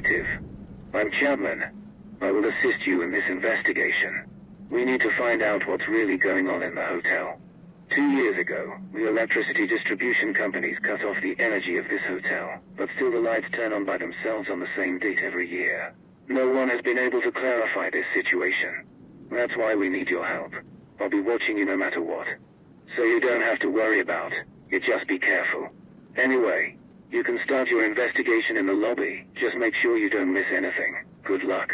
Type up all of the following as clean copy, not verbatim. detective. I'm Chapman. I will assist you in this investigation. We need to find out what's really going on in the hotel. 2 years ago, the electricity distribution companies cut off the energy of this hotel, but still the lights turn on by themselves on the same date every year. No one has been able to clarify this situation. That's why we need your help. I'll be watching you no matter what. So you don't have to worry about it, just be careful. Anyway, you can start your investigation in the lobby. Just make sure you don't miss anything. Good luck.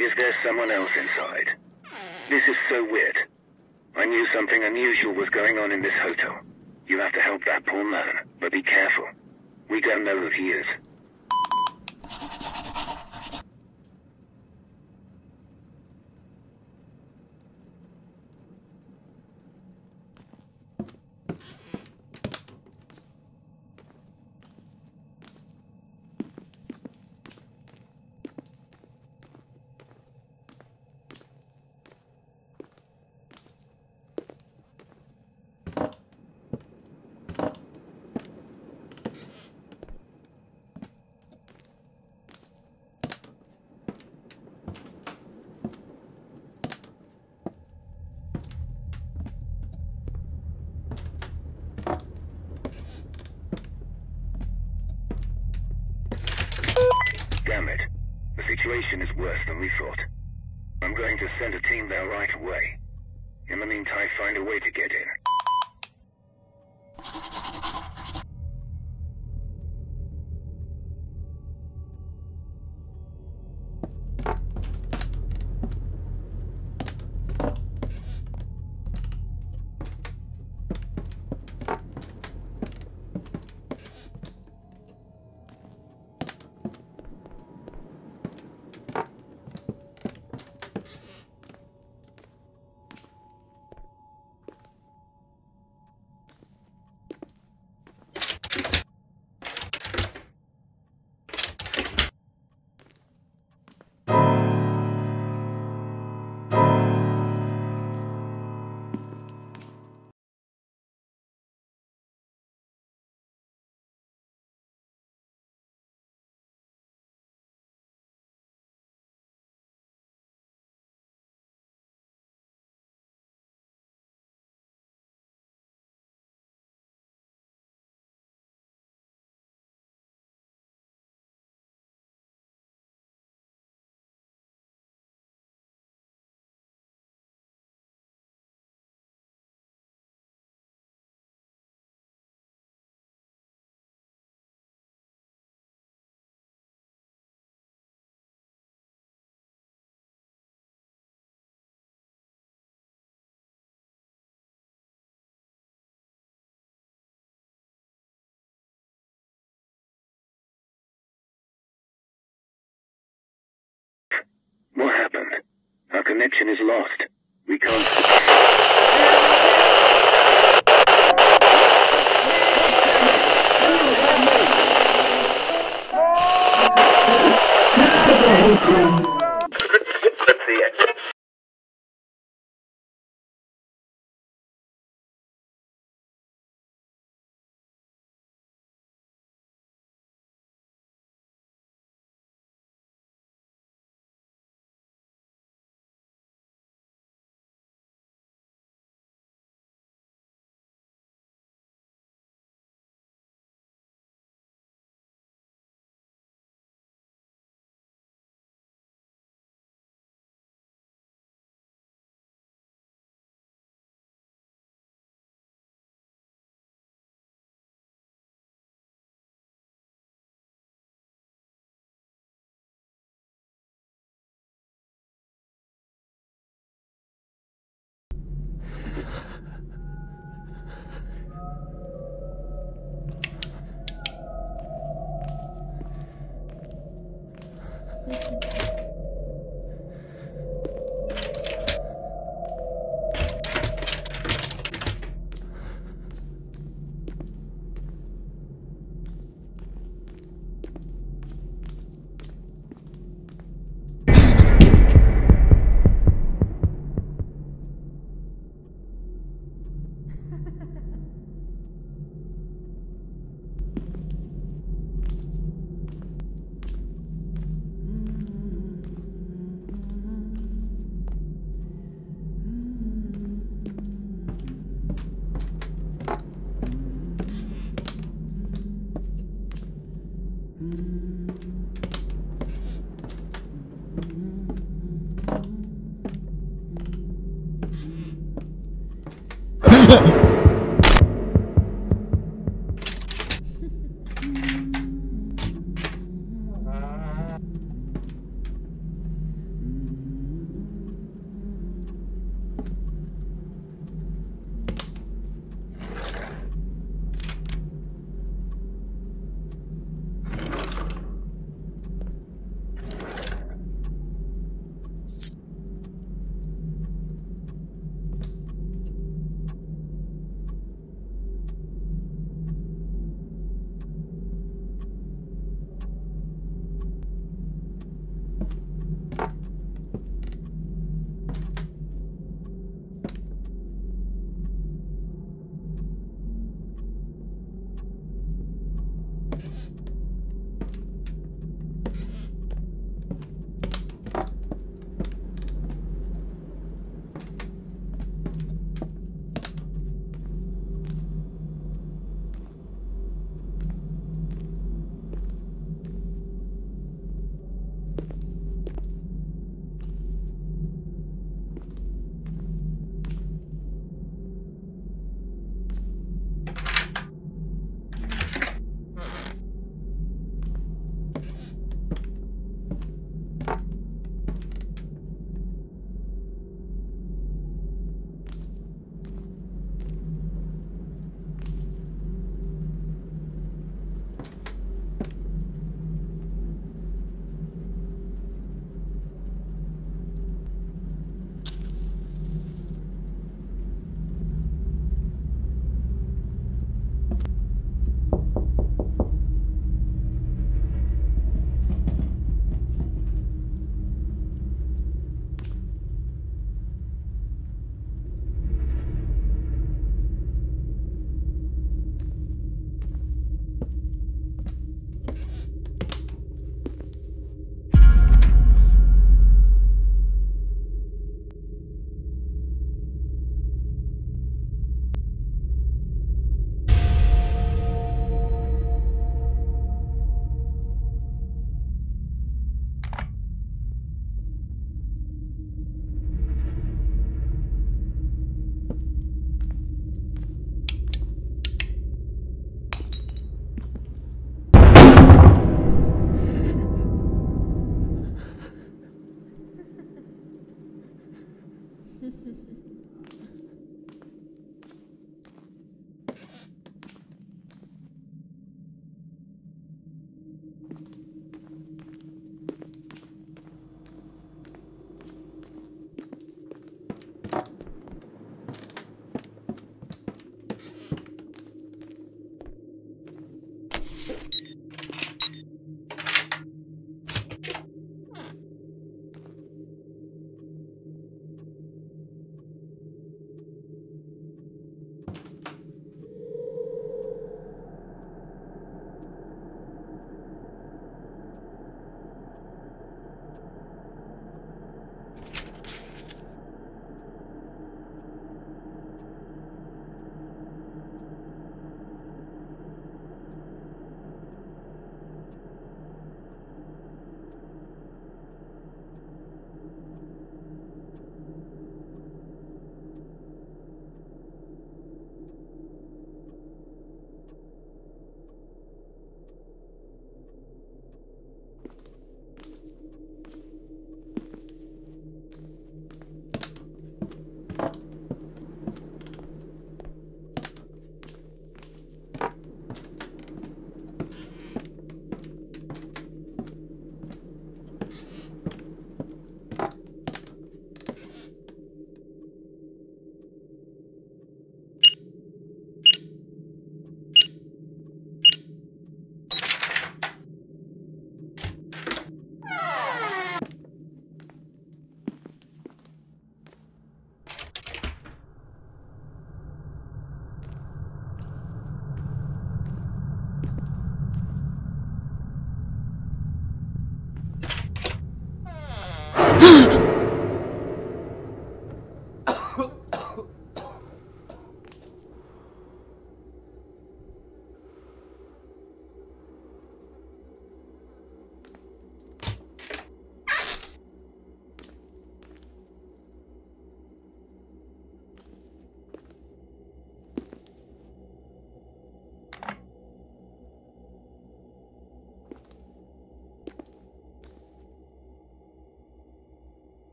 Is there someone else inside? This is so weird. I knew something unusual was going on in this hotel. You have to help that poor man, but be careful. We don't know who he is. than we thought. I'm going to send a team there right away. In the meantime, find a way to get in. What happened? Our connection is lost. We can't...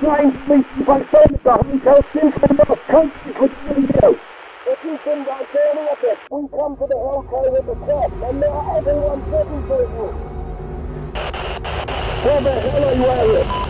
flying police by phone about and tell Susan about consequences and guilt. If you think I'm turning at it, we come to the hellcare with the crop, and not everyone's looking for you. What the hell are you wearing?